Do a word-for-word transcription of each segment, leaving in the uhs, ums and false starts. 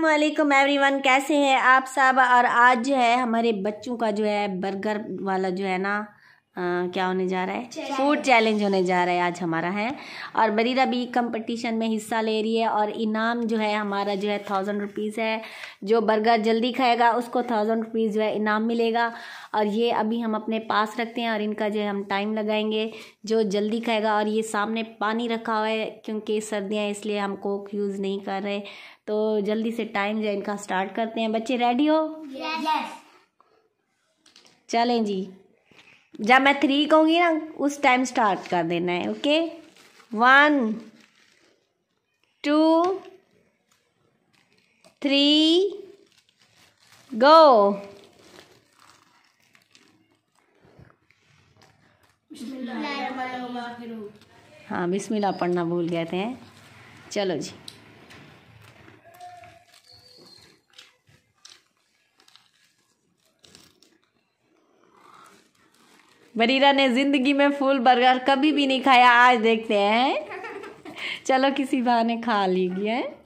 अस्सलामुअलैकुम एवरीवन, कैसे हैं आप सब। और आज जो है हमारे बच्चों का जो है बर्गर वाला जो है ना आ, क्या होने जा रहा है, फूड चैलेंज होने जा रहा है आज हमारा है। और मरीरा भी कंपटीशन में हिस्सा ले रही है और इनाम जो है हमारा जो है थाउजेंड रुपीज़ है। जो बर्गर जल्दी खाएगा उसको थाउजेंड रुपीज़ जो है इनाम मिलेगा। और ये अभी हम अपने पास रखते हैं और इनका जो है हम टाइम लगाएंगे, जो जल्दी खाएगा। और ये सामने पानी रखा हुआ है क्योंकि सर्दियाँ, इसलिए हम कोक यूज़ नहीं कर रहे। तो जल्दी से टाइम जो है इनका स्टार्ट करते हैं। बच्चे रेडी हो? यस। चलें जी, जब मैं थ्री कहूँगी ना उस टाइम स्टार्ट कर देना है। Okay, one two three go. हाँ, बिस्मिल्लाह पढ़ना भूल गए थे। चलो जी, मरीरा ने जिंदगी में फुल बर्गर कभी भी नहीं खाया, आज देखते हैं। चलो किसी बहाने खा लीजिए है।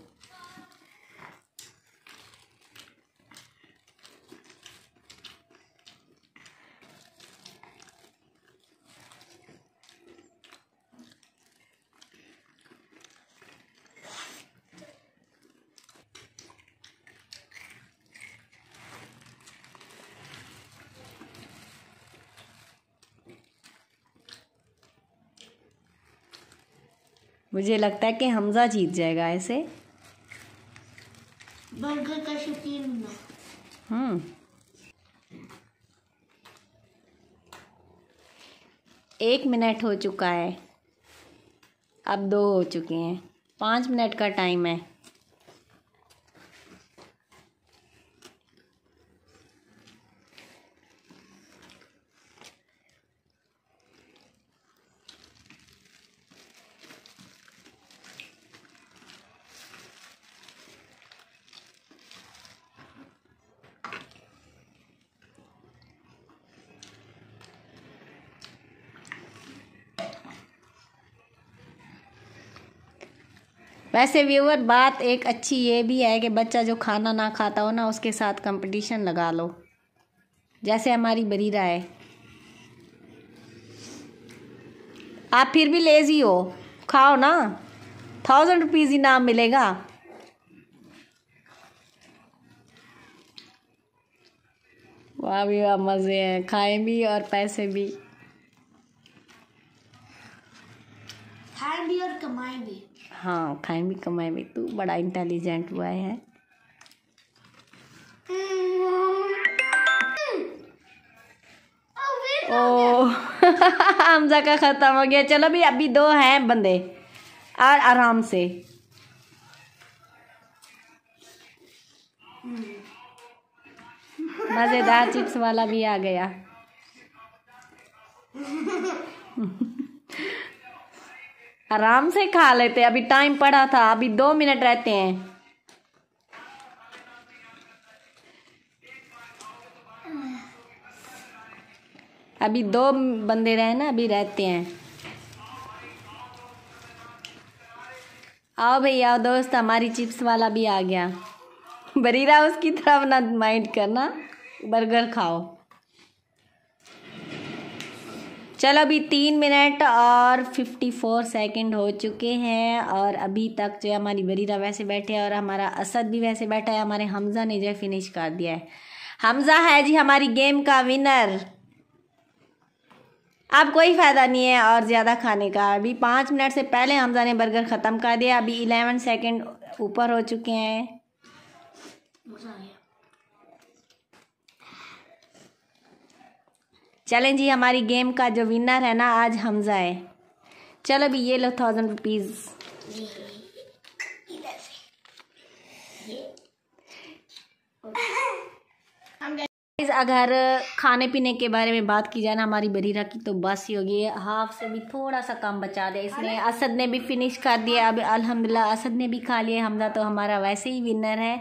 मुझे लगता है कि हमजा जीत जाएगा ऐसे। बर्गर का शौकीन हूं। हम्म, एक मिनट हो चुका है, अब दो हो चुके हैं, पाँच मिनट का टाइम है। वैसे व्यूअर, बात एक अच्छी ये भी है कि बच्चा जो खाना ना खाता हो ना, उसके साथ कंपटीशन लगा लो, जैसे हमारी बरीरा है। आप फिर भी लेजी हो, खाओ ना, थाउजेंड रुपीज़ इनाम मिलेगा। वाह भी वाह, मज़े हैं, खाए भी और पैसे भी, खाए भी और कमाए भी। हाँ, खाए भी कमाए भी। तू बड़ा इंटेलिजेंट हुआ है। ओ हमजा का ख़त्म हो गया। चलो भी, अभी दो हैं बंदे, और आराम से। मज़ेदार चिप्स वाला भी आ गया। आराम से खा लेते, अभी टाइम पड़ा था, अभी दो मिनट रहते हैं। अभी दो बंदे रहे ना, अभी रहते हैं। आओ भैया दोस्त, हमारी चिप्स वाला भी आ गया। बरीरा, उसकी तरफ ना माइंड करना, बर्गर खाओ। चलो अभी तीन मिनट और फिफ्टी फोर सेकेंड हो चुके हैं। और अभी तक जो है हमारी बरीरा वैसे बैठे है और हमारा असद भी वैसे बैठा है। हमारे हमज़ा ने जो है फिनिश कर दिया है। हमज़ा है जी हमारी गेम का विनर। अब कोई फ़ायदा नहीं है और ज़्यादा खाने का। अभी पाँच मिनट से पहले हमज़ा ने बर्गर ख़त्म कर दिया। अभी इलेवन सेकेंड ऊपर हो चुके हैं। चलें जी, हमारी गेम का जो विनर है ना आज हमज़ा है। चलो भी, ये लो थाउजेंड रुपीज़। अगर खाने पीने के बारे में बात की जाए ना, हमारी बरीरा की तो बस ही होगी, हाफ से भी थोड़ा सा कम बचा दे इसने। असद ने भी फिनिश कर दिया, अब अल्हम्दुलिल्लाह असद ने भी खा लिया। हमजा तो हमारा वैसे ही विनर है।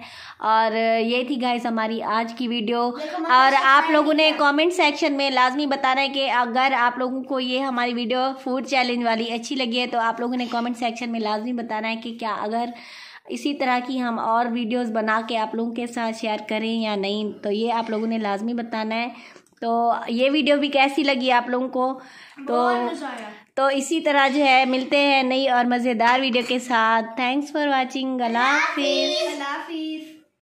और ये थी गाइस हमारी आज की वीडियो। और आप लोगों ने कमेंट सेक्शन में लाजमी बताना है कि अगर आप लोगों को ये हमारी वीडियो फूड चैलेंज वाली अच्छी लगी है, तो आप लोगों ने कॉमेंट सेक्शन में लाजमी बताना है कि क्या अगर इसी तरह की हम और वीडियोस बना के आप लोगों के साथ शेयर करें या नहीं, तो ये आप लोगों ने लाजमी बताना है। तो ये वीडियो भी कैसी लगी आप लोगों को, तो तो इसी तरह जो है मिलते हैं नई और मज़ेदार वीडियो के साथ। Thanks for watching. अल्लाह हाफिज़।